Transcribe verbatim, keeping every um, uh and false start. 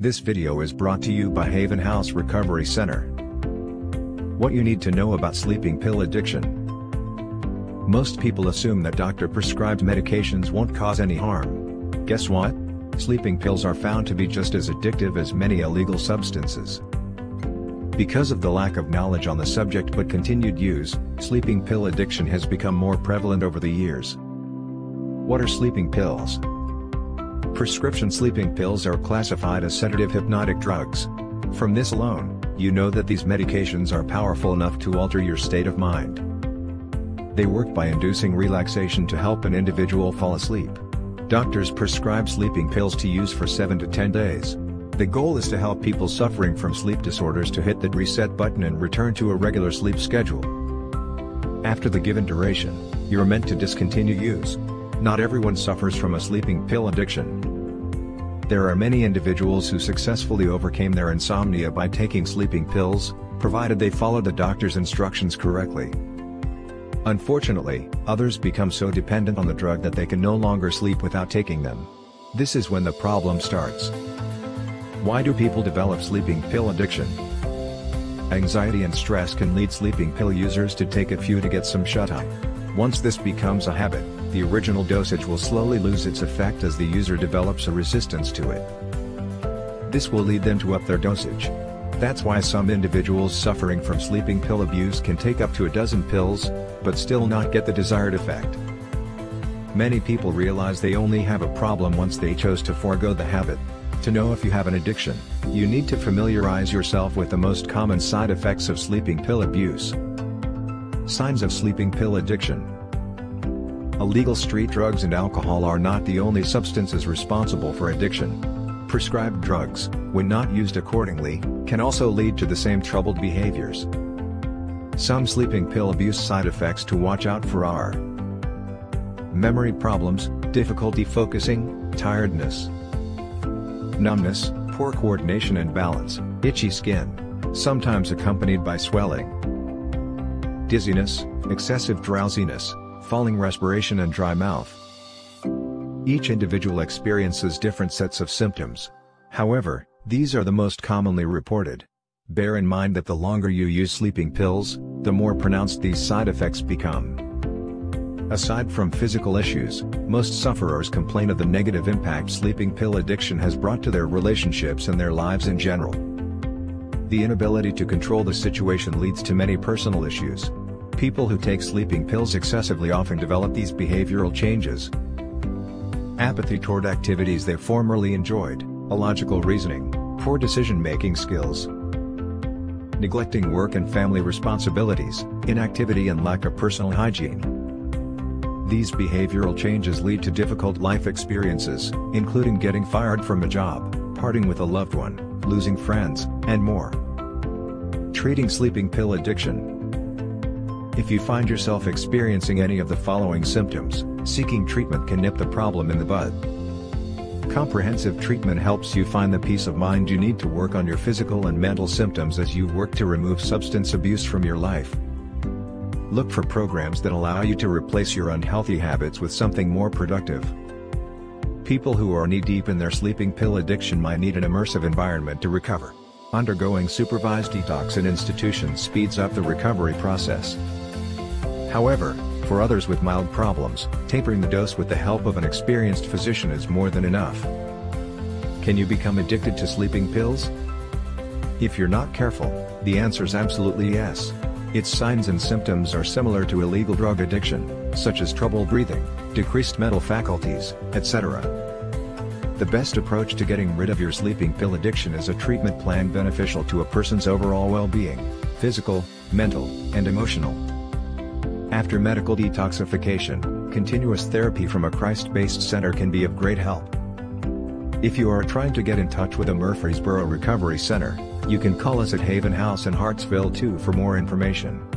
This video is brought to you by Haven House Recovery Center. What you need to know about sleeping pill addiction. Most people assume that doctor-prescribed medications won't cause any harm. Guess what? Sleeping pills are found to be just as addictive as many illegal substances. Because of the lack of knowledge on the subject but continued use, sleeping pill addiction has become more prevalent over the years. What are sleeping pills? Prescription sleeping pills are classified as sedative hypnotic drugs. From this alone, you know that these medications are powerful enough to alter your state of mind. They work by inducing relaxation to help an individual fall asleep. Doctors prescribe sleeping pills to use for seven to ten days. The goal is to help people suffering from sleep disorders to hit that reset button and return to a regular sleep schedule. After the given duration, you're meant to discontinue use. Not everyone suffers from a sleeping pill addiction. There are many individuals who successfully overcame their insomnia by taking sleeping pills, provided they followed the doctor's instructions correctly. Unfortunately, others become so dependent on the drug that they can no longer sleep without taking them. This is when the problem starts. Why do people develop sleeping pill addiction? Anxiety and stress can lead sleeping pill users to take a few to get some shut-eye. Once this becomes a habit, the original dosage will slowly lose its effect as the user develops a resistance to it. This will lead them to up their dosage. That's why some individuals suffering from sleeping pill abuse can take up to a dozen pills, but still not get the desired effect. Many people realize they only have a problem once they chose to forego the habit. To know if you have an addiction, you need to familiarize yourself with the most common side effects of sleeping pill abuse. Signs of sleeping pill addiction. Illegal street drugs and alcohol are not the only substances responsible for addiction. Prescribed drugs, when not used accordingly, can also lead to the same troubled behaviors. Some sleeping pill abuse side effects to watch out for are memory problems, difficulty focusing, tiredness, numbness, poor coordination and balance, itchy skin, sometimes accompanied by swelling, dizziness, excessive drowsiness, falling respiration and dry mouth. Each individual experiences different sets of symptoms. However, these are the most commonly reported. Bear in mind that the longer you use sleeping pills, the more pronounced these side effects become. Aside from physical issues, most sufferers complain of the negative impact sleeping pill addiction has brought to their relationships and their lives in general. The inability to control the situation leads to many personal issues. People who take sleeping pills excessively often develop these behavioral changes. Apathy toward activities they formerly enjoyed, illogical reasoning, poor decision-making skills, neglecting work and family responsibilities, inactivity and lack of personal hygiene. These behavioral changes lead to difficult life experiences, including getting fired from a job, parting with a loved one, losing friends, and more. Treating sleeping pill addiction. If you find yourself experiencing any of the following symptoms, seeking treatment can nip the problem in the bud. Comprehensive treatment helps you find the peace of mind you need to work on your physical and mental symptoms as you work to remove substance abuse from your life. Look for programs that allow you to replace your unhealthy habits with something more productive. People who are knee-deep in their sleeping pill addiction might need an immersive environment to recover. Undergoing supervised detox in institutions speeds up the recovery process. However, for others with mild problems, tapering the dose with the help of an experienced physician is more than enough. Can you become addicted to sleeping pills? If you're not careful, the answer is absolutely yes. Its signs and symptoms are similar to illegal drug addiction, such as trouble breathing, decreased mental faculties, et cetera. The best approach to getting rid of your sleeping pill addiction is a treatment plan beneficial to a person's overall well-being, physical, mental, and emotional. After medical detoxification, continuous therapy from a Christ-based center can be of great help. If you are trying to get in touch with a Murfreesboro Recovery Center, you can call us at Haven House in Hartsville too for more information.